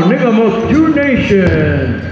now, Nigamoose Two Nation.